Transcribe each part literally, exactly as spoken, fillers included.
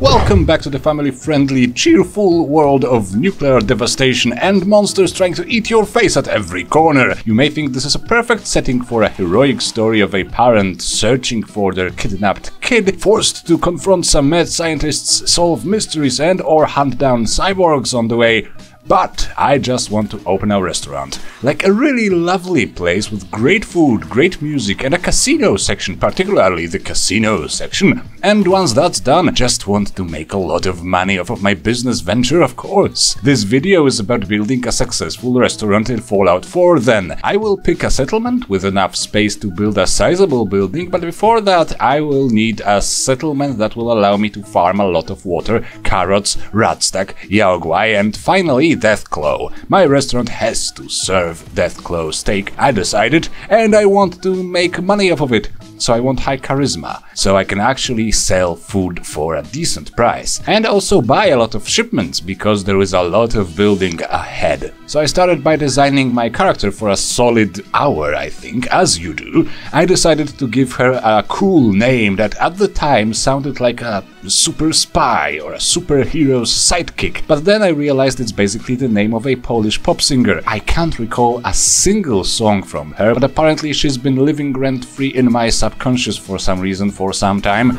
Welcome back to the family-friendly, cheerful world of nuclear devastation and monsters trying to eat your face at every corner. You may think this is a perfect setting for a heroic story of a parent searching for their kidnapped kid, forced to confront some mad scientists, solve mysteries and or hunt down cyborgs on the way. But I just want to open a restaurant. Like a really lovely place with great food, great music and a casino section, particularly the casino section. And once that's done, just want to make a lot of money off of my business venture, of course. This video is about building a successful restaurant in Fallout four then. I will pick a settlement with enough space to build a sizable building, but before that I will need a settlement that will allow me to farm a lot of water, carrots, radstag, yaogwai and finally Deathclaw. My restaurant has to serve Deathclaw steak, I decided, and I want to make money off of it. So I want high charisma, so I can actually sell food for a decent price. And also buy a lot of shipments, because there is a lot of building ahead. So I started by designing my character for a solid hour, I think, as you do. I decided to give her a cool name that at the time sounded like a super spy or a superhero's sidekick, but then I realized it's basically the name of a Polish pop singer. I can't recall a single song from her, but apparently she's been living rent-free in my subconscious for some reason for some time.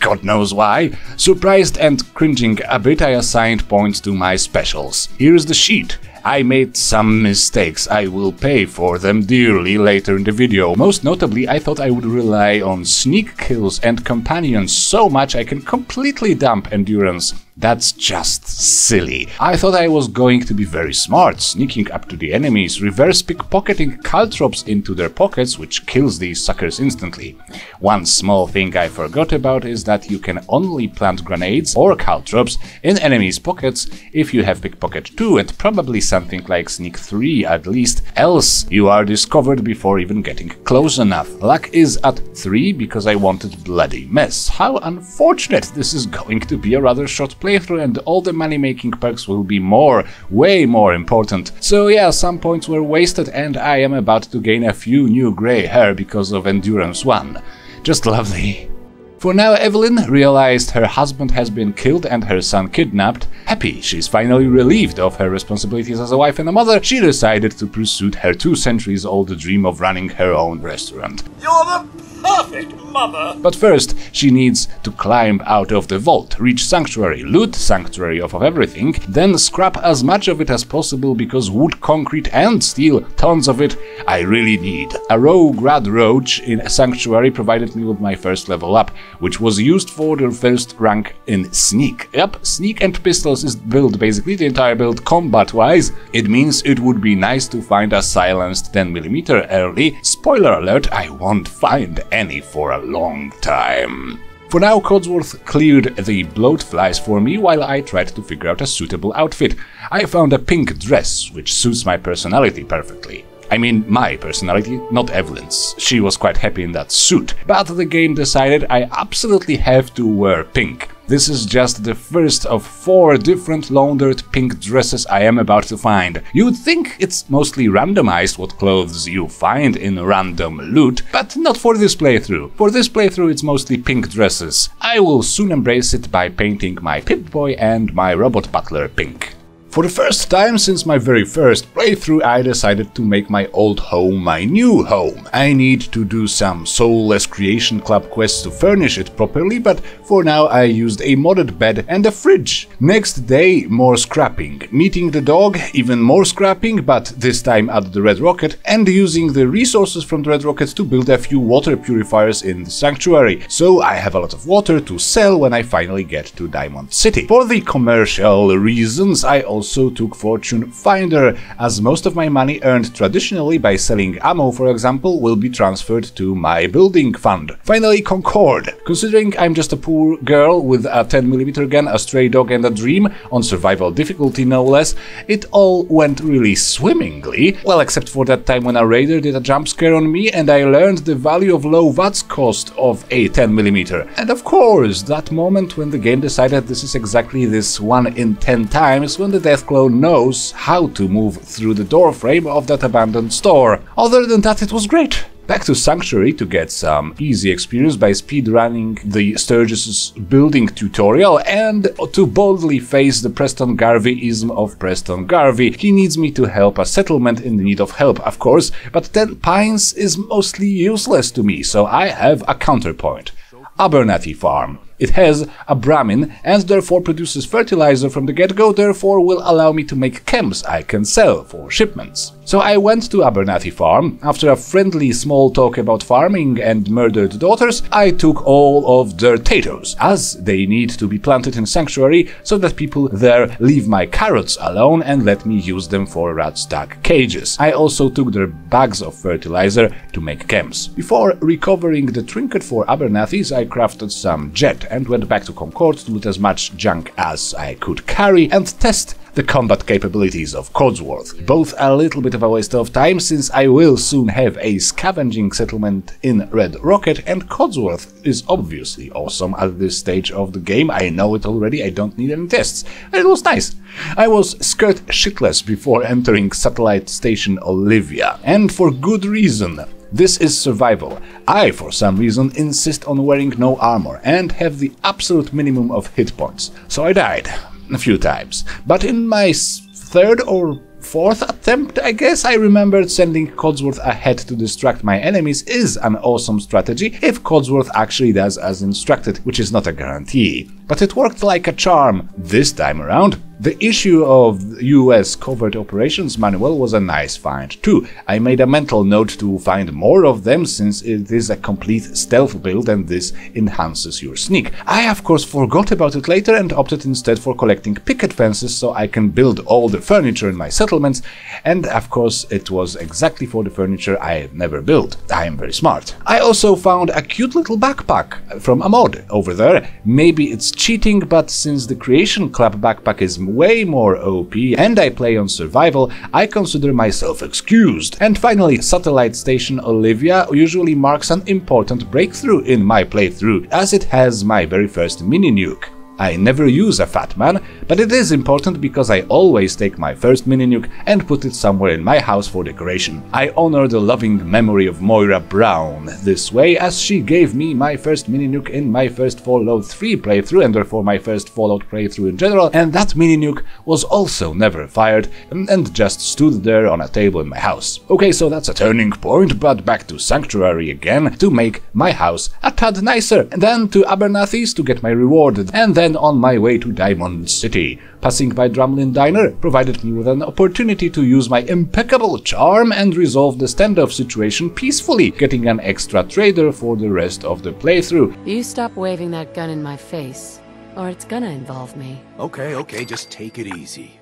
God knows why. Surprised and cringing a bit, I assigned points to my specials. Here's the sheet. I made some mistakes, I will pay for them dearly later in the video. Most notably, I thought I would rely on sneak kills and companions so much I can completely dump endurance. That's just silly. I thought I was going to be very smart, sneaking up to the enemies, reverse pickpocketing caltrops into their pockets, which kills these suckers instantly. One small thing I forgot about is that you can only plant grenades or caltrops in enemies' pockets if you have pickpocket two and probably something like sneak three at least, else you are discovered before even getting close enough. Luck is at three because I wanted bloody mess. How unfortunate, this is going to be a rather short playthrough and all the money-making perks will be more, way more important. So yeah, some points were wasted and I am about to gain a few new grey hair because of Endurance one. Just lovely. For now, Evelyn, realized her husband has been killed and her son kidnapped. Happy she's finally relieved of her responsibilities as a wife and a mother, she decided to pursue her two centuries old dream of running her own restaurant. You're the perfect mother! But first, she needs to climb out of the vault, reach Sanctuary, loot Sanctuary off of everything, then scrap as much of it as possible because wood, concrete and steel, tons of it, I really need. A rogue rad roach in Sanctuary provided me with my first level up, which was used for the first rank in Sneak. Yep, Sneak and Pistols is build basically the entire build combat-wise. It means it would be nice to find a silenced ten millimeter early. Spoiler alert, I won't find any for a long time. For now, Codsworth cleared the bloatflies for me while I tried to figure out a suitable outfit. I found a pink dress, which suits my personality perfectly. I mean, my personality, not Evelyn's. She was quite happy in that suit. But the game decided I absolutely have to wear pink. This is just the first of four different laundered pink dresses I am about to find. You'd think it's mostly randomized what clothes you find in random loot, but not for this playthrough. For this playthrough it's mostly pink dresses. I will soon embrace it by painting my Pip-Boy and my robot butler pink. For the first time since my very first playthrough, I decided to make my old home my new home. I need to do some soulless Creation Club quests to furnish it properly, but for now I used a modded bed and a fridge. Next day, more scrapping. Meeting the dog, even more scrapping, but this time at the Red Rocket, and using the resources from the Red Rocket to build a few water purifiers in the Sanctuary. So I have a lot of water to sell when I finally get to Diamond City. For the commercial reasons, I also also took Fortune Finder, as most of my money earned traditionally by selling ammo, for example, will be transferred to my building fund. Finally, Concord. Considering I'm just a poor girl with a ten millimeter gun, a stray dog and a dream, on survival difficulty no less, it all went really swimmingly. Well, except for that time when a raider did a jump scare on me and I learned the value of low VATS cost of a ten millimeter. And of course, that moment when the game decided this is exactly this one in ten times when the Deathclaw knows how to move through the doorframe of that abandoned store. Other than that, it was great. back to Sanctuary to get some easy experience by speedrunning the Sturgis's building tutorial and to boldly face the Preston Garvey-ism of Preston Garvey. He needs me to help a settlement in need of help, of course, but Ten Pines is mostly useless to me, so I have a counterpoint. Abernathy Farm. It has a Brahmin and therefore produces fertilizer from the get-go, therefore will allow me to make chems I can sell for shipments. So I went to Abernathy Farm. After a friendly small talk about farming and murdered daughters, I took all of their potatoes, as they need to be planted in Sanctuary so that people there leave my carrots alone and let me use them for radstag cages. I also took their bags of fertilizer to make chems. Before recovering the trinket for Abernathy's, I crafted some jet and went back to Concord to loot as much junk as I could carry and test the combat capabilities of Codsworth. Both a little bit of a waste of time, since I will soon have a scavenging settlement in Red Rocket, and Codsworth is obviously awesome at this stage of the game. I know it already, I don't need any tests. And it was nice. I was skirt shitless before entering Satellite Station Olivia, and for good reason. This is survival. I, for some reason, insist on wearing no armor and have the absolute minimum of hit points. So I died a few times. But in my third or fourth attempt, I guess, I remembered sending Codsworth ahead to distract my enemies is an awesome strategy if Codsworth actually does as instructed, which is not a guarantee. But it worked like a charm this time around. The issue of U S Covert Operations Manual was a nice find too. I made a mental note to find more of them, since it is a complete stealth build and this enhances your sneak. I of course forgot about it later and opted instead for collecting picket fences so I can build all the furniture in my settlements, and of course it was exactly for the furniture I had never built. I am very smart. I also found a cute little backpack from a mod over there. Maybe it's cheating, but since the Creation Club backpack is way more O P and I play on survival, I consider myself excused. And finally, Satellite Station Olivia usually marks an important breakthrough in my playthrough, as it has my very first mini-nuke. I never use a fat man, but it is important because I always take my first mini-nuke and put it somewhere in my house for decoration. I honor the loving memory of Moira Brown this way, as she gave me my first mini-nuke in my first Fallout three playthrough and therefore my first Fallout playthrough in general, and that mini-nuke was also never fired and just stood there on a table in my house. Okay, so that's a turning point, but back to Sanctuary again to make my house a tad nicer, and then to Abernathy's to get my reward, and then on my way to Diamond City. Passing by Drumlin Diner provided me with an opportunity to use my impeccable charm and resolve the standoff situation peacefully, getting an extra trader for the rest of the playthrough. You stop waving that gun in my face, or it's gonna involve me. Okay, okay, just take it easy.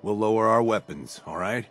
We'll lower our weapons, alright?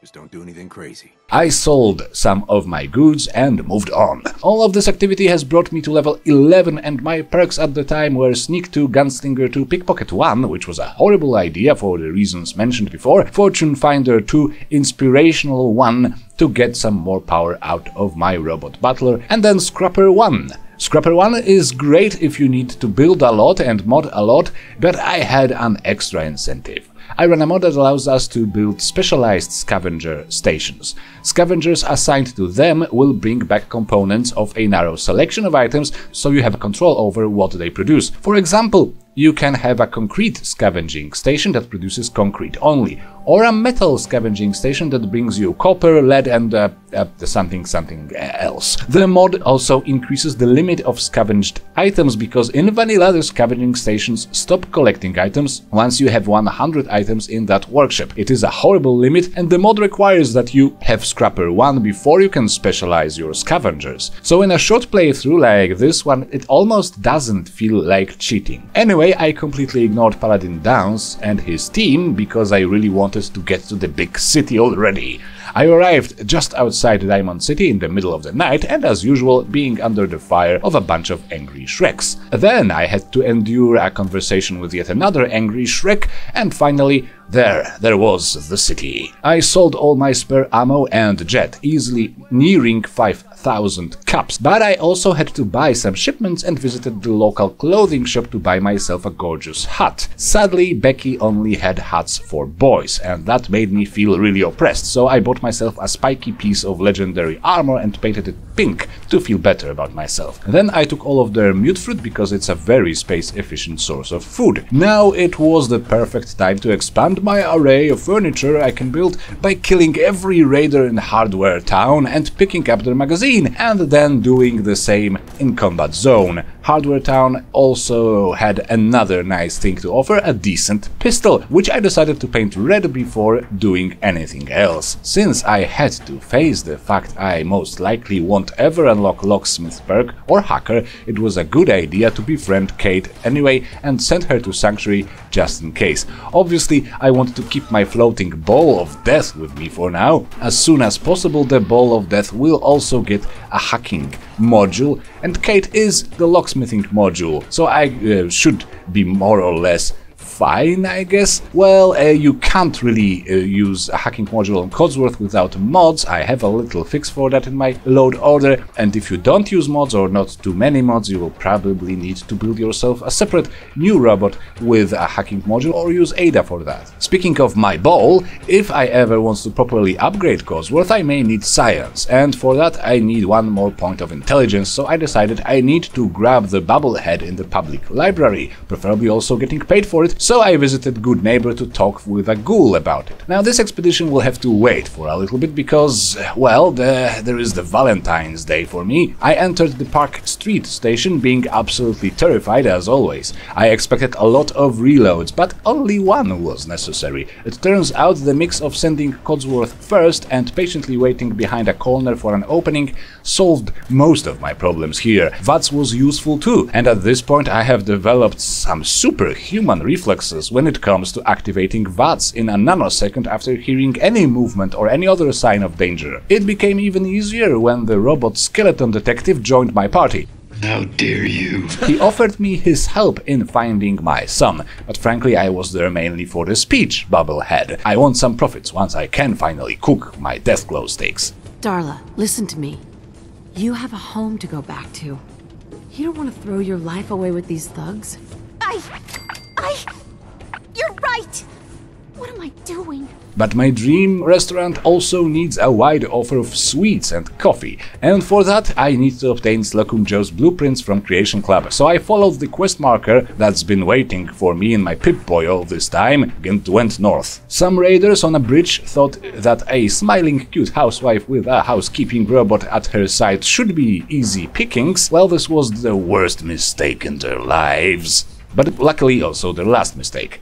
Just don't do anything crazy. I sold some of my goods and moved on. All of this activity has brought me to level eleven, and my perks at the time were Sneak two, Gunslinger two, Pickpocket one, which was a horrible idea for the reasons mentioned before, Fortune Finder two, Inspirational one to get some more power out of my robot butler, and then Scrapper one. Scrapper one is great if you need to build a lot and mod a lot, but I had an extra incentive. I ran a mod that allows us to build specialized scavenger stations. Scavengers assigned to them will bring back components of a narrow selection of items, so you have control over what they produce. For example, you can have a concrete scavenging station that produces concrete only, or a metal scavenging station that brings you copper, lead and uh, uh, something something else. The mod also increases the limit of scavenged items, because in vanilla the scavenging stations stop collecting items once you have one hundred items in that workshop. It is a horrible limit, and the mod requires that you have Scrapper one before you can specialize your scavengers. So in a short playthrough like this one, it almost doesn't feel like cheating. Anyway, I completely ignored Paladin Danse and his team because I really wanted to get to the big city already. I arrived just outside Diamond City in the middle of the night and, as usual, being under the fire of a bunch of angry Shreks. Then I had to endure a conversation with yet another angry Shrek, and finally, there, there was the city. I sold all my spare ammo and jet, easily nearing five thousand cups, but I also had to buy some shipments and visited the local clothing shop to buy myself a gorgeous hat. Sadly, Becky only had hats for boys, and that made me feel really oppressed, so I bought bought myself a spiky piece of legendary armor and painted it pink to feel better about myself. Then I took all of their mute fruit because it's a very space-efficient source of food. Now it was the perfect time to expand my array of furniture I can build by killing every raider in Hardware Town and picking up their magazine, and then doing the same in Combat Zone. Hardware Town also had another nice thing to offer, a decent pistol, which I decided to paint red before doing anything else. Since I had to face the fact I most likely won't ever unlock Locksmith's perk or Hacker, it was a good idea to befriend Kate anyway and send her to Sanctuary just in case. Obviously, I wanted to keep my floating ball of death with me for now. As soon as possible, the ball of death will also get a hacking module, and Kate is the locksmithing module, so I uh, should be more or less fine, I guess. Well, uh, you can't really uh, use a hacking module on Codsworth without mods. I have a little fix for that in my load order, and if you don't use mods or not too many mods, you will probably need to build yourself a separate new robot with a hacking module or use Ada for that. Speaking of my ball, if I ever want to properly upgrade Codsworth, I may need science, and for that I need one more point of intelligence, so I decided I need to grab the bobblehead in the public library, preferably also getting paid for it. So I visited Good Neighbor to talk with a ghoul about it. Now this expedition will have to wait for a little bit because, well, the, there is the Valentine's Day for me. I entered the Park Street station being absolutely terrified as always. I expected a lot of reloads, but only one was necessary. It turns out the mix of sending Codsworth first and patiently waiting behind a corner for an opening solved most of my problems here. VATS was useful too, and at this point I have developed some superhuman reflexes reflexes when it comes to activating VATS in a nanosecond after hearing any movement or any other sign of danger. It became even easier when the robot skeleton detective joined my party. How dare you? He offered me his help in finding my son, but frankly I was there mainly for the speech bobblehead. I want some profits once I can finally cook my Deathclaw steaks. Darla, listen to me. You have a home to go back to. You don't want to throw your life away with these thugs. I... I... You're right! What am I doing? But my dream restaurant also needs a wide offer of sweets and coffee, and for that I need to obtain Slocum Joe's blueprints from Creation Club, so I followed the quest marker that's been waiting for me in my Pip-Boy all this time and went north. Some raiders on a bridge thought that a smiling cute housewife with a housekeeping robot at her side should be easy pickings. Well, this was the worst mistake in their lives. But luckily also their last mistake.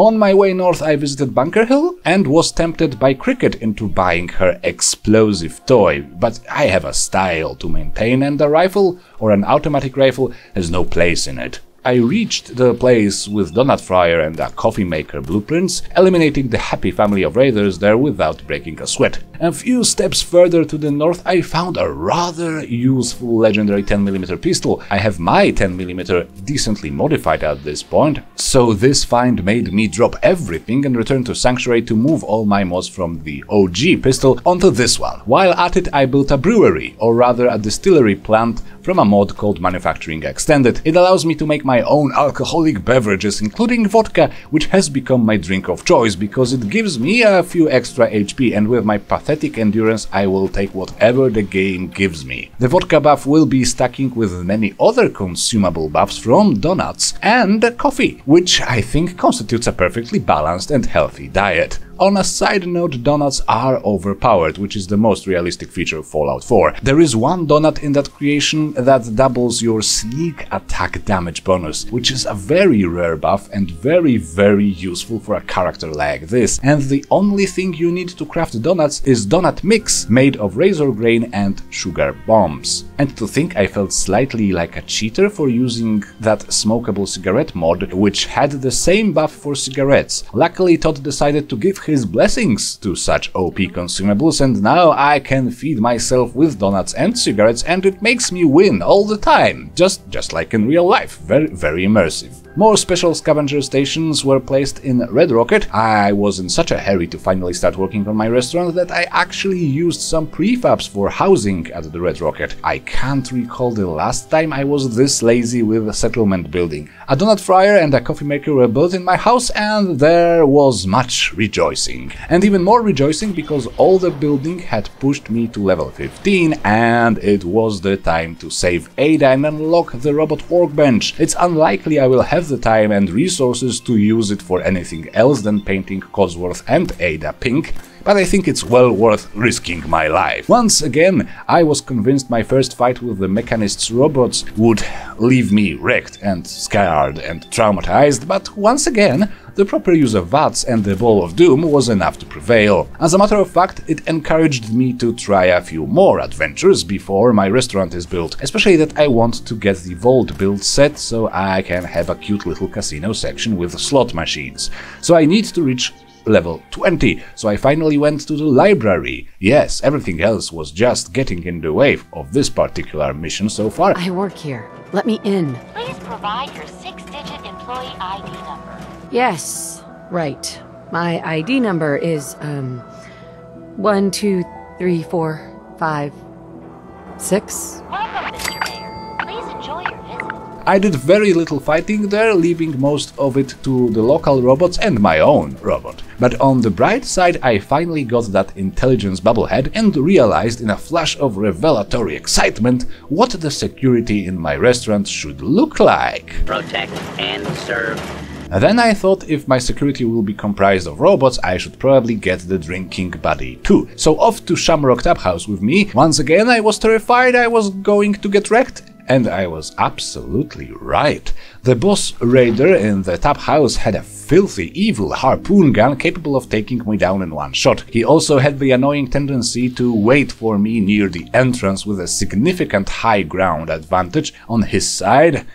On my way north I visited Bunker Hill and was tempted by Cricket into buying her explosive toy, but I have a style to maintain and a rifle or an automatic rifle has no place in it. I reached the place with Donut Fryer and a coffee maker blueprints, eliminating the happy family of raiders there without breaking a sweat. A few steps further to the north I found a rather useful legendary ten millimeter pistol. I have my ten millimeter decently modified at this point, so this find made me drop everything and return to Sanctuary to move all my mods from the O G pistol onto this one. While at it I built a brewery, or rather a distillery plant, from a mod called Manufacturing Extended. It allows me to make my own alcoholic beverages, including vodka, which has become my drink of choice because it gives me a few extra H P, and with my pathetic endurance I will take whatever the game gives me. The vodka buff will be stacking with many other consumable buffs from donuts and coffee, which I think constitutes a perfectly balanced and healthy diet. On a side note, donuts are overpowered, which is the most realistic feature of Fallout four. There is one donut in that creation that doubles your sneak attack damage bonus, which is a very rare buff and very very useful for a character like this. And the only thing you need to craft donuts is donut mix made of razor grain and sugar bombs. And to think I felt slightly like a cheater for using that smokable cigarette mod, which had the same buff for cigarettes. Luckily Todd decided to give his blessings to such O P consumables, and now I can feed myself with donuts and cigarettes, and it makes me win all the time, just just like in real life. Very very immersive. More special scavenger stations were placed in Red Rocket. I was in such a hurry to finally start working on my restaurant that I actually used some prefabs for housing at the Red Rocket. I can't recall the last time I was this lazy with settlement building. A donut fryer and a coffee maker were built in my house, and there was much rejoicing. And even more rejoicing because all the building had pushed me to level fifteen, and it was the time to save Ada and unlock the robot workbench. It's unlikely I will have the time and resources to use it for anything else than painting Codsworth and Ada pink, but I think it's well worth risking my life. Once again, I was convinced my first fight with the mechanist's robots would leave me wrecked and scarred and traumatized, but once again, the proper use of VATS and the Ball of Doom was enough to prevail. As a matter of fact, it encouraged me to try a few more adventures before my restaurant is built, especially that I want to get the Vault build set so I can have a cute little casino section with slot machines. So I need to reach level twenty, so I finally went to the library. Yes, everything else was just getting in the way of this particular mission so far. I work here. Let me in. Please provide your six-digit employee I D number. Yes, right. My I D number is, um, one, two, three, four, five, six. Welcome, Mister Mayor. Please enjoy your visit. I did very little fighting there, leaving most of it to the local robots and my own robot. But on the bright side, I finally got that intelligence bubblehead and realized in a flash of revelatory excitement what the security in my restaurant should look like. Protect and serve. Then I thought if my security will be comprised of robots, I should probably get the drinking buddy too. So off to Shamrock Tap House with me. Once again, I was terrified I was going to get wrecked. And I was absolutely right. The boss raider in the tap house had a filthy, evil harpoon gun capable of taking me down in one shot. He also had the annoying tendency to wait for me near the entrance with a significant high ground advantage on his side.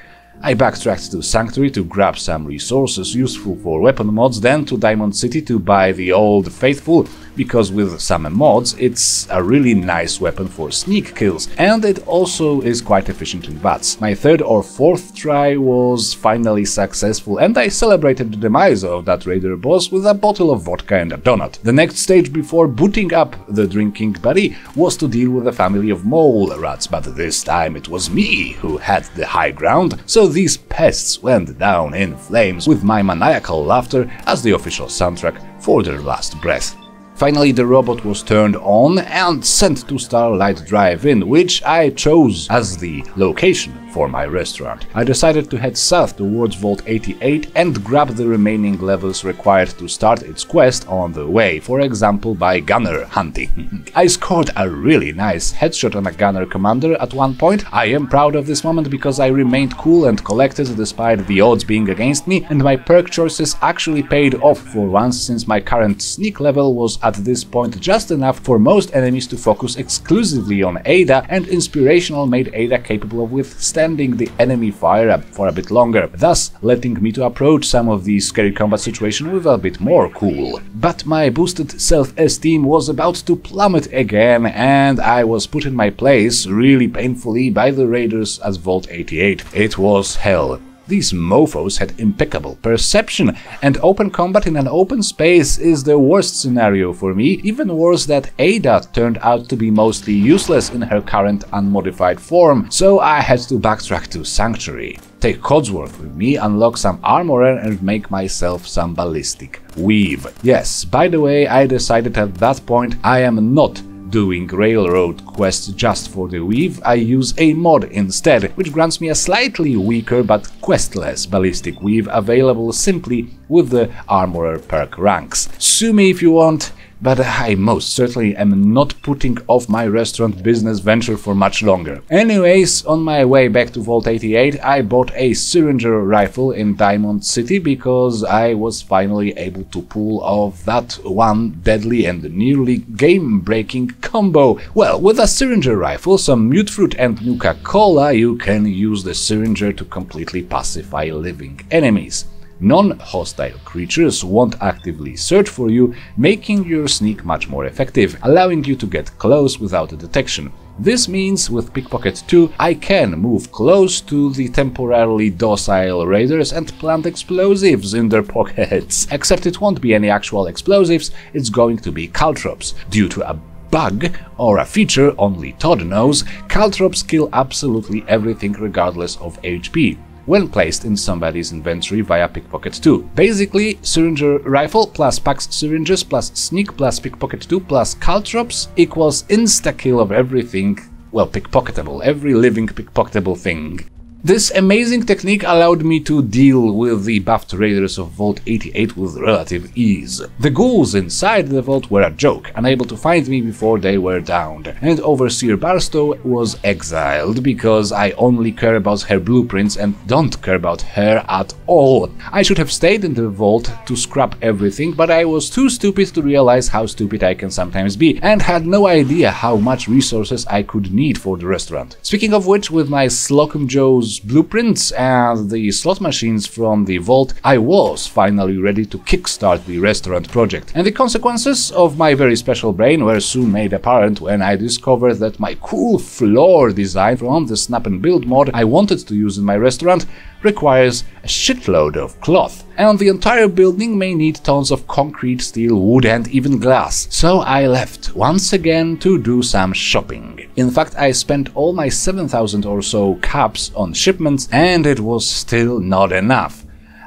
I backtracked to Sanctuary to grab some resources useful for weapon mods, then to Diamond City to buy the Old Faithful, because with some mods it's a really nice weapon for sneak kills, and it also is quite efficient in VATS. My third or fourth try was finally successful, and I celebrated the demise of that raider boss with a bottle of vodka and a donut. The next stage before booting up the drinking buddy was to deal with a family of mole rats, but this time it was me who had the high ground, so these pests went down in flames with my maniacal laughter as the official soundtrack for their last breath. Finally, the robot was turned on and sent to Starlight Drive-In, which I chose as the location for my restaurant. I decided to head south towards Vault eighty-eight and grab the remaining levels required to start its quest on the way, for example by gunner hunting. I scored a really nice headshot on a gunner commander at one point. I am proud of this moment because I remained cool and collected despite the odds being against me, and my perk choices actually paid off for once, since my current sneak level was at this point just enough for most enemies to focus exclusively on Ada, and Inspirational made Ada capable of withstanding the enemy fire for a bit longer, thus letting me to approach some of these scary combat situations with a bit more cool. But my boosted self-esteem was about to plummet again, and I was put in my place really painfully by the raiders at Vault eighty-eight. It was hell. These mofos had impeccable perception, and open combat in an open space is the worst scenario for me, even worse that Ada turned out to be mostly useless in her current unmodified form, so I had to backtrack to Sanctuary, take Codsworth with me, unlock some armor and make myself some ballistic weave. Yes, by the way, I decided at that point I am not doing railroad quests just for the weave. I use a mod instead, which grants me a slightly weaker but questless ballistic weave available simply with the armorer perk ranks. Sue me if you want, but I most certainly am not putting off my restaurant business venture for much longer. Anyways, on my way back to Vault eighty-eight, I bought a Syringer rifle in Diamond City because I was finally able to pull off that one deadly and nearly game-breaking combo. Well, with a Syringer rifle, some mute fruit and Nuka-Cola, you can use the Syringer to completely pacify living enemies. Non-hostile creatures won't actively search for you, making your sneak much more effective, allowing you to get close without detection. This means with Pickpocket two I can move close to the temporarily docile raiders and plant explosives in their pockets. Except it won't be any actual explosives, it's going to be caltrops. Due to a bug or a feature only Todd knows, caltrops kill absolutely everything regardless of H P when placed in somebody's inventory via Pickpocket two. Basically, Syringer Rifle plus Pax Syringes plus Sneak plus Pickpocket two plus Caltrops equals insta-kill of everything, well, pickpocketable, every living pickpocketable thing. This amazing technique allowed me to deal with the buffed raiders of Vault eighty-eight with relative ease. The ghouls inside the vault were a joke, unable to find me before they were downed, and Overseer Barstow was exiled because I only care about her blueprints and don't care about her at all. I should have stayed in the vault to scrap everything, but I was too stupid to realize how stupid I can sometimes be, and had no idea how much resources I could need for the restaurant. Speaking of which, with my Slocum Joe's blueprints and the slot machines from the vault, I was finally ready to kickstart the restaurant project, and the consequences of my very special brain were soon made apparent when I discovered that my cool floor design from the Snap and Build mod I wanted to use in my restaurant requires a shitload of cloth, and the entire building may need tons of concrete, steel, wood and even glass. So I left once again to do some shopping. In fact, I spent all my seven thousand or so caps on shipments, and it was still not enough.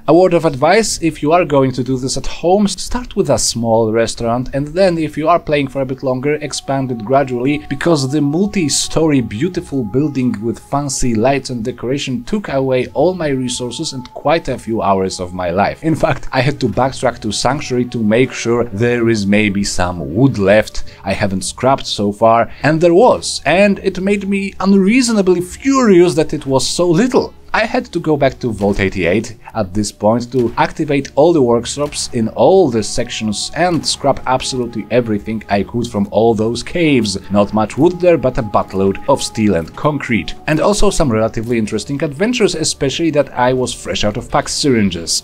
A word of advice: if you are going to do this at home, start with a small restaurant, and then if you are playing for a bit longer, expand it gradually, because the multi-story beautiful building with fancy lights and decoration took away all my resources and quite a few hours of my life. In fact, I had to backtrack to Sanctuary to make sure there is maybe some wood left I haven't scrapped so far, and there was, and it made me unreasonably furious that it was so little. I had to go back to Vault eighty-eight at this point to activate all the workshops in all the sections and scrap absolutely everything I could from all those caves. Not much wood there, but a buttload of steel and concrete. And also some relatively interesting adventures, especially that I was fresh out of Pax syringes.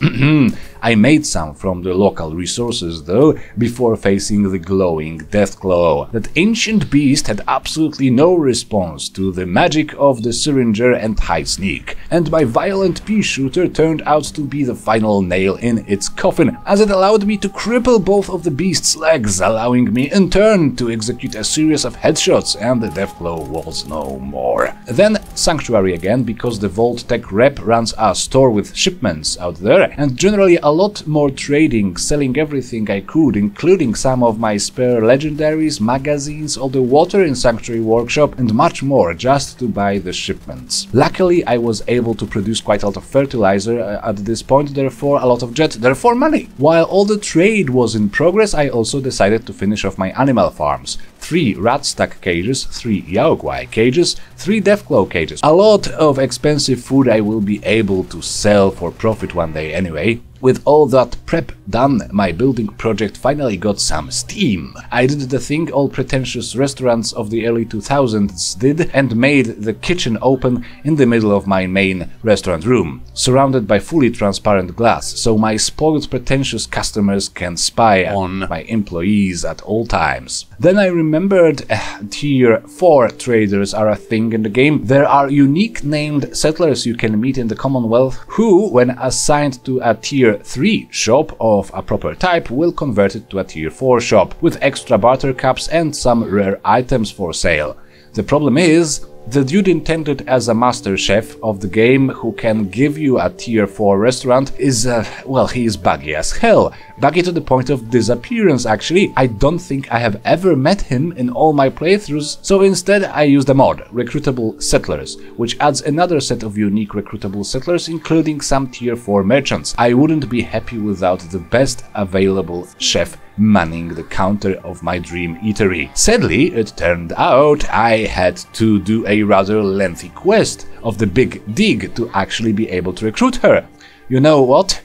I made some from the local resources though, before facing the glowing Deathclaw. That ancient beast had absolutely no response to the magic of the Syringer and high sneak, and my violent pea shooter turned out to be the final nail in its coffin, as it allowed me to cripple both of the beast's legs, allowing me in turn to execute a series of headshots, and the Deathclaw was no more. Then Sanctuary again, because the Vault Tech rep runs a store with shipments out there, and generally a lot more trading, selling everything I could, including some of my spare legendaries, magazines, all the water in Sanctuary workshop, and much more, just to buy the shipments. Luckily, I was able able to produce quite a lot of fertilizer at this point, therefore a lot of jet, therefore money. While all the trade was in progress, I also decided to finish off my animal farms. Three radstag cages, three yaogwai cages, three Deathclaw cages. A lot of expensive food I will be able to sell for profit one day anyway. With all that prep done, my building project finally got some steam. I did the thing all pretentious restaurants of the early two thousands did and made the kitchen open in the middle of my main restaurant room, surrounded by fully transparent glass, so my spoiled pretentious customers can spy on my employees at all times. Then I remembered uh, tier four traders are a thing in the game. There are unique named settlers you can meet in the Commonwealth who, when assigned to a tier three shop of a proper type, will convert it to a tier four shop with extra barter caps and some rare items for sale. The problem is, the dude intended as a master chef of the game who can give you a tier four restaurant is, uh, well, he is buggy as hell. Buggy to the point of disappearance, actually. I don't think I have ever met him in all my playthroughs, so instead I used a mod, Recruitable Settlers, which adds another set of unique recruitable settlers, including some tier four merchants. I wouldn't be happy without the best available chef manning the counter of my dream eatery. Sadly, it turned out I had to do a rather lengthy quest of the Big Dig to actually be able to recruit her. You know what?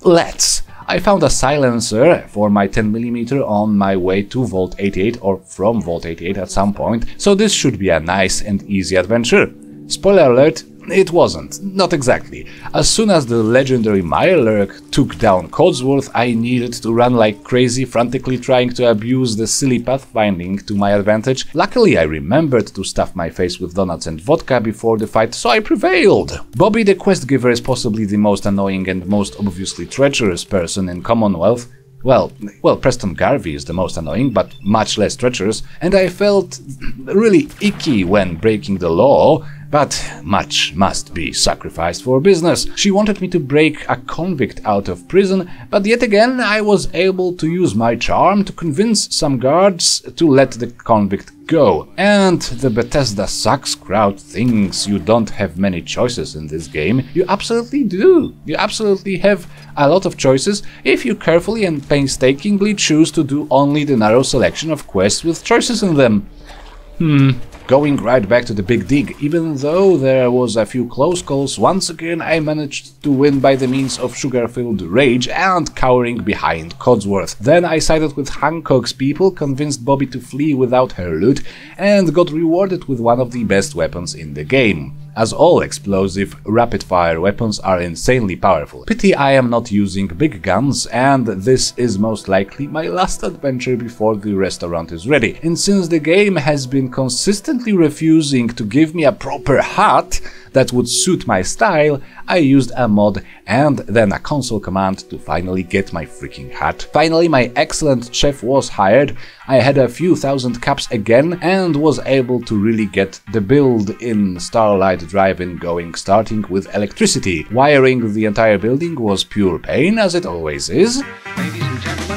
Let's! I found a silencer for my ten millimeter on my way to Vault eighty-eight or from Vault eighty-eight at some point, so this should be a nice and easy adventure. Spoiler alert, it wasn't, not exactly. As soon as the legendary Mirelurk took down Codsworth, I needed to run like crazy, frantically trying to abuse the silly pathfinding to my advantage. Luckily I remembered to stuff my face with donuts and vodka before the fight, so I prevailed. Bobby the quest giver is possibly the most annoying and most obviously treacherous person in Commonwealth. Well, well, Preston Garvey is the most annoying, but much less treacherous, and I felt really icky when breaking the law, but much must be sacrificed for business. She wanted me to break a convict out of prison, but yet again I was able to use my charm to convince some guards to let the convict go. And the Bethesda sucks crowd thinks you don't have many choices in this game. You absolutely do. You absolutely have a lot of choices if you carefully and painstakingly choose to do only the narrow selection of quests with choices in them. Hmm. Going right back to the big dig, even though there was a few close calls, once again I managed to win by the means of sugar-filled rage and cowering behind Codsworth. Then I sided with Hancock's people, convinced Bobby to flee without her loot, and got rewarded with one of the best weapons in the game. As all explosive, rapid-fire weapons are insanely powerful. Pity I am not using big guns, and this is most likely my last adventure before the restaurant is ready. And since the game has been consistently refusing to give me a proper hat that would suit my style, I used a mod and then a console command to finally get my freaking hat. Finally, my excellent chef was hired, I had a few thousand caps again and was able to really get the build in Starlight Drive-In going, starting with electricity. Wiring the entire building was pure pain, as it always is. Ladies and gentlemen.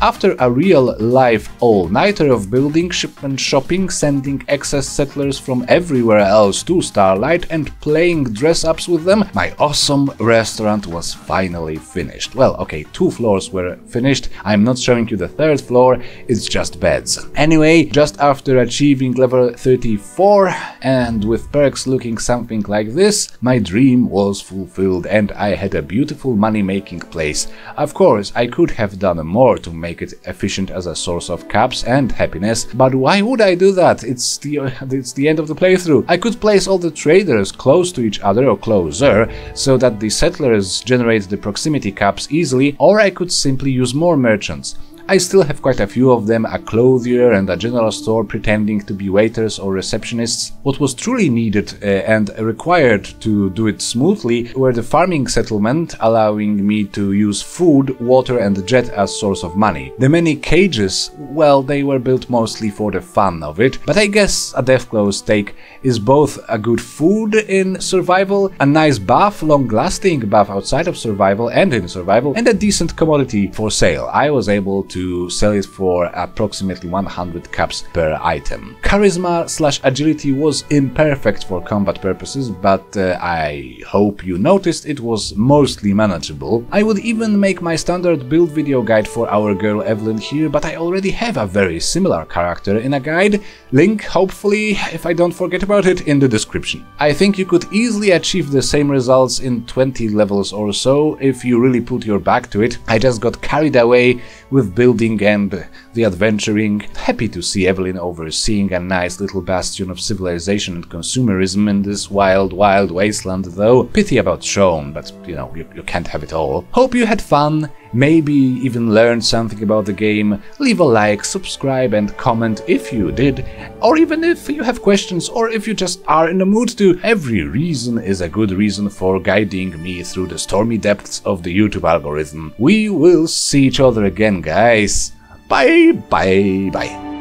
After a real-life all-nighter of building, shipment shopping, sending excess settlers from everywhere else to Starlight and playing dress-ups with them, my awesome restaurant was finally finished. Well, okay, two floors were finished, I'm not showing you the third floor, it's just beds. Anyway, just after achieving level thirty-four and with perks looking something like this, my dream was fulfilled and I had a beautiful money-making place. Of course, I could have done more to make it efficient as a source of caps and happiness, but why would I do that? It's the it's the end of the playthrough. I could place all the traders close to each other or closer, so that the settlers generate the proximity caps easily, or I could simply use more merchants. I still have quite a few of them, a clothier and a general store pretending to be waiters or receptionists. What was truly needed uh, and required to do it smoothly were the farming settlement, allowing me to use food, water and jet as source of money. The many cages, well, they were built mostly for the fun of it, but I guess a Deathclaw steak is both a good food in survival, a nice buff, long-lasting buff outside of survival and in survival, and a decent commodity for sale. I was able to to sell it for approximately one hundred caps per item. Charisma slash agility was imperfect for combat purposes, but uh, I hope you noticed it was mostly manageable. I would even make my standard build video guide for our girl Evelyn here, but I already have a very similar character in a guide, link hopefully, if I don't forget about it, in the description. I think you could easily achieve the same results in twenty levels or so if you really put your back to it. I just got carried away with building building and the adventuring. Happy to see Evelyn overseeing a nice little bastion of civilization and consumerism in this wild, wild wasteland though. Pity about Sean, but you know, you, you can't have it all. Hope you had fun, maybe even learned something about the game. Leave a like, subscribe and comment if you did, or even if you have questions or if you just are in the mood to. Every reason is a good reason for guiding me through the stormy depths of the YouTube algorithm. We will see each other again, guys. Bye, bye, bye.